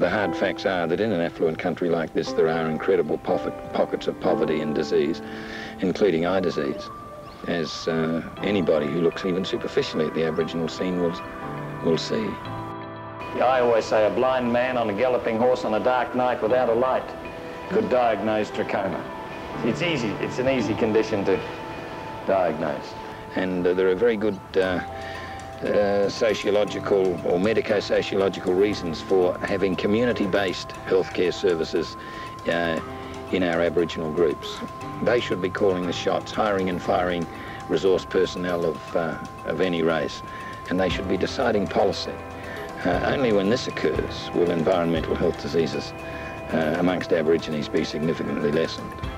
The hard facts are that in an affluent country like this, there are incredible pockets of poverty and disease, including eye disease. As anybody who looks even superficially at the Aboriginal scene will see. I always say a blind man on a galloping horse on a dark night without a light could diagnose trachoma. It's easy. It's an easy condition to diagnose. And there are very good sociological or medico-sociological reasons for having community-based healthcare services in our Aboriginal groups. They should be calling the shots, hiring and firing resource personnel of any race, and they should be deciding policy. Only when this occurs will environmental health diseases amongst Aborigines be significantly lessened.